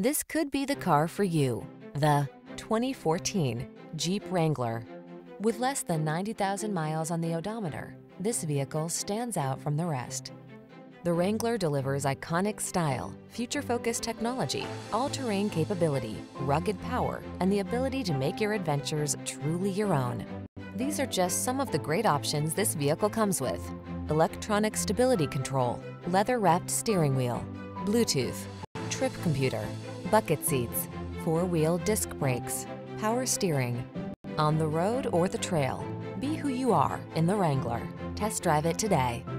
This could be the car for you. The 2014 Jeep Wrangler. With less than 90,000 miles on the odometer, this vehicle stands out from the rest. The Wrangler delivers iconic style, future-focused technology, all-terrain capability, rugged power, and the ability to make your adventures truly your own. These are just some of the great options this vehicle comes with: electronic stability control, leather-wrapped steering wheel, Bluetooth, trip computer, bucket seats, four-wheel disc brakes, power steering. On the road or the trail, be who you are in the Wrangler. Test drive it today.